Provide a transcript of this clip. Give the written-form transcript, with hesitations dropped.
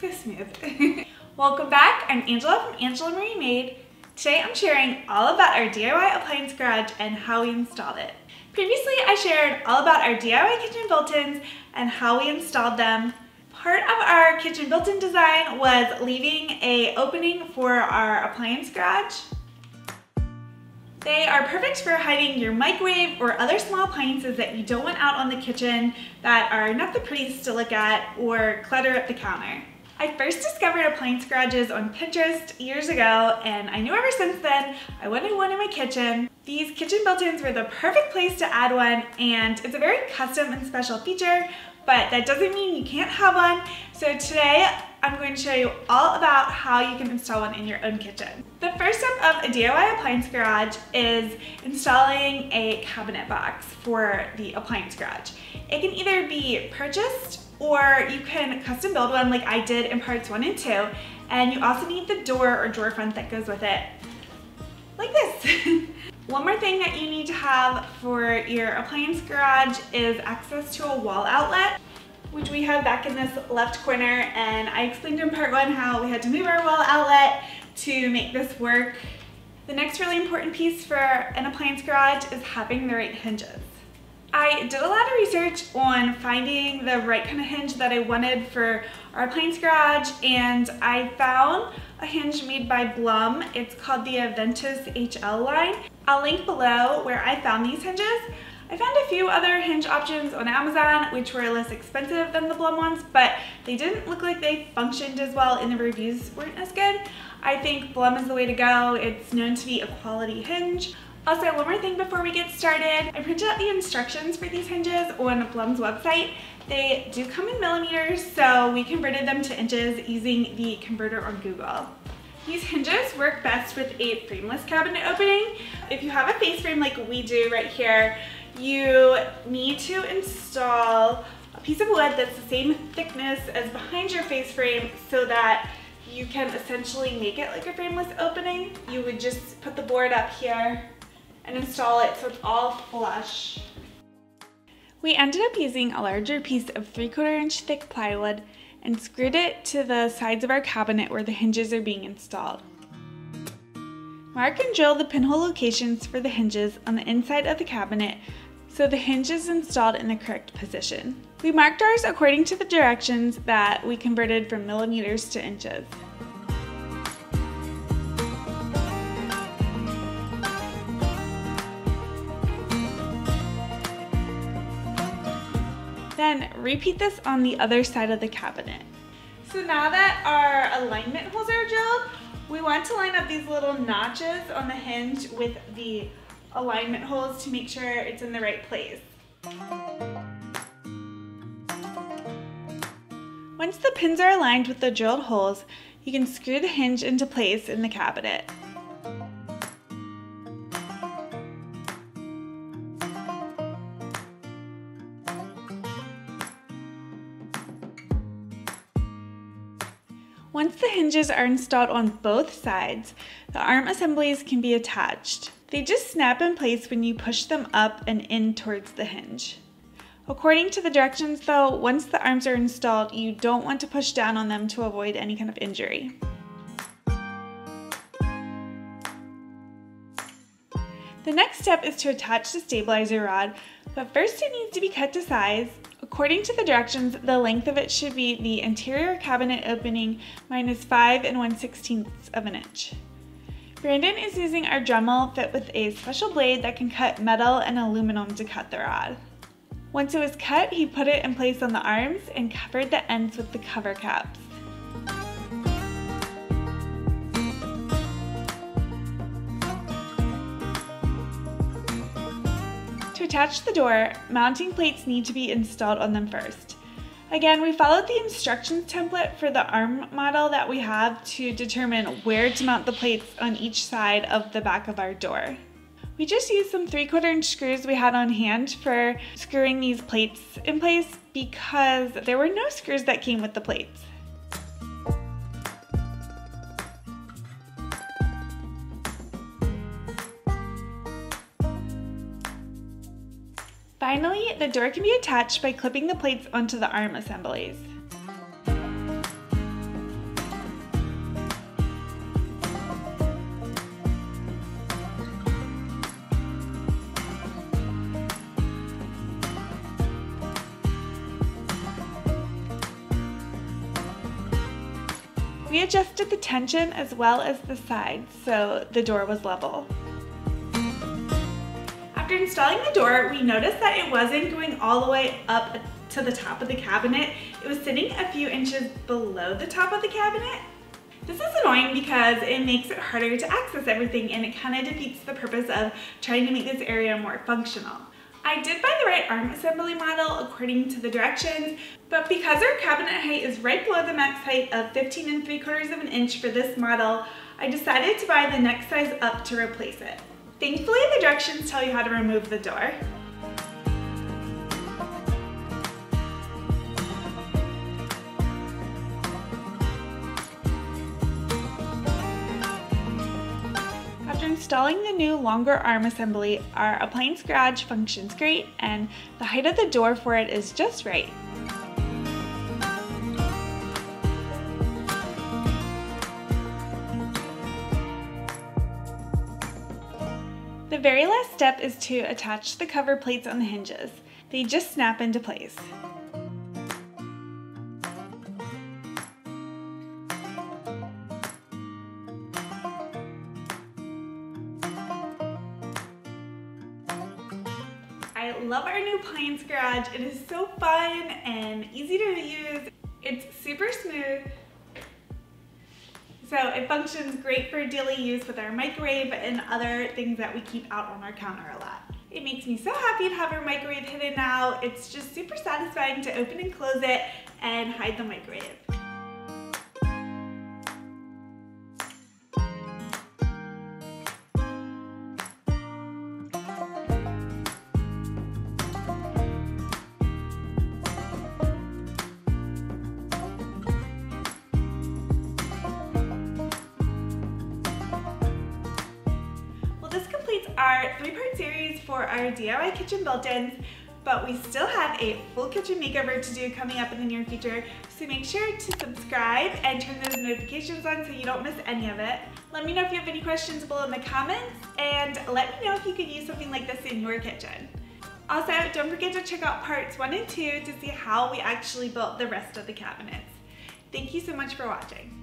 So smooth. Welcome back. I'm Angela from Angela Marie Made. Today I'm sharing all about our DIY appliance garage and how we installed it. Previously I shared all about our DIY kitchen built-ins and how we installed them. Part of our kitchen built-in design was leaving an opening for our appliance garage. They are perfect for hiding your microwave or other small appliances that you don't want out on the kitchen that are not the prettiest to look at or clutter up the counter. I first discovered appliance garages on Pinterest years ago, and I knew ever since then I wanted one in my kitchen. These kitchen built-ins were the perfect place to add one, and it's a very custom and special feature, but that doesn't mean you can't have one. So today I'm going to show you all about how you can install one in your own kitchen. The first step of a DIY appliance garage is installing a cabinet box for the appliance garage. It can either be purchased or you can custom build one like I did in parts 1 and 2, and you also need the door or drawer front that goes with it, like this. One more thing that you need to have for your appliance garage is access to a wall outlet, which we have back in this left corner, and I explained in part 1 how we had to move our wall outlet to make this work. The next really important piece for an appliance garage is having the right hinges. I did a lot of research on finding the right kind of hinge that I wanted for our appliance garage, and I found a hinge made by Blum. It's called the Aventos HL line. I'll link below where I found these hinges. I found a few other hinge options on Amazon which were less expensive than the Blum ones, but they didn't look like they functioned as well and the reviews weren't as good. I think Blum is the way to go. It's known to be a quality hinge. Also, one more thing before we get started. I printed out the instructions for these hinges on Blum's website. They do come in millimeters, so we converted them to inches using the converter on Google. These hinges work best with a frameless cabinet opening. If you have a face frame like we do right here, you need to install a piece of wood that's the same thickness as behind your face frame so that you can essentially make it like a frameless opening. You would just put the board up here and install it so it's all flush. We ended up using a larger piece of 3/4 inch thick plywood and screwed it to the sides of our cabinet where the hinges are being installed. Mark and drill the pinhole locations for the hinges on the inside of the cabinet so the hinge is installed in the correct position. We marked ours according to the directions that we converted from millimeters to inches. Then repeat this on the other side of the cabinet. So now that our alignment holes are drilled, we want to line up these little notches on the hinge with the alignment holes to make sure it's in the right place. Once the pins are aligned with the drilled holes, you can screw the hinge into place in the cabinet. Once the hinges are installed on both sides, the arm assemblies can be attached. They just snap in place when you push them up and in towards the hinge. According to the directions though, once the arms are installed, you don't want to push down on them to avoid any kind of injury. The next step is to attach the stabilizer rod, but first it needs to be cut to size. According to the directions, the length of it should be the interior cabinet opening minus 5 1/16 of an inch. Brandon is using our Dremel fit with a special blade that can cut metal and aluminum to cut the rod. Once it was cut, he put it in place on the arms and covered the ends with the cover caps. To attach the door, mounting plates need to be installed on them first. Again, we followed the instructions template for the arm model that we have to determine where to mount the plates on each side of the back of our door. We just used some 3/4 inch screws we had on hand for screwing these plates in place because there were no screws that came with the plates. Finally, the door can be attached by clipping the plates onto the arm assemblies. we adjusted the tension as well as the sides so the door was level. After installing the door, we noticed that it wasn't going all the way up to the top of the cabinet. It was sitting a few inches below the top of the cabinet. This is annoying because it makes it harder to access everything, and it kind of defeats the purpose of trying to make this area more functional. I did buy the right arm assembly model according to the directions, but because our cabinet height is right below the max height of 15 3/4 of an inch for this model, I decided to buy the next size up to replace it. Thankfully, the directions tell you how to remove the door. Installing the new longer arm assembly, our appliance garage functions great, and the height of the door for it is just right. The very last step is to attach the cover plates on the hinges. They just snap into place. I love our new appliance garage. It is so fun and easy to use. It's super smooth, so it functions great for daily use with our microwave and other things that we keep out on our counter a lot. It makes me so happy to have our microwave hidden now. It's just super satisfying to open and close it and hide the microwave. Our three-part series for our DIY kitchen built-ins, but we still have a full kitchen makeover to do coming up in the near future, so make sure to subscribe and turn those notifications on so you don't miss any of it. Let me know if you have any questions below in the comments, and let me know if you could use something like this in your kitchen. Also, don't forget to check out parts 1 and 2 to see how we actually built the rest of the cabinets. Thank you so much for watching.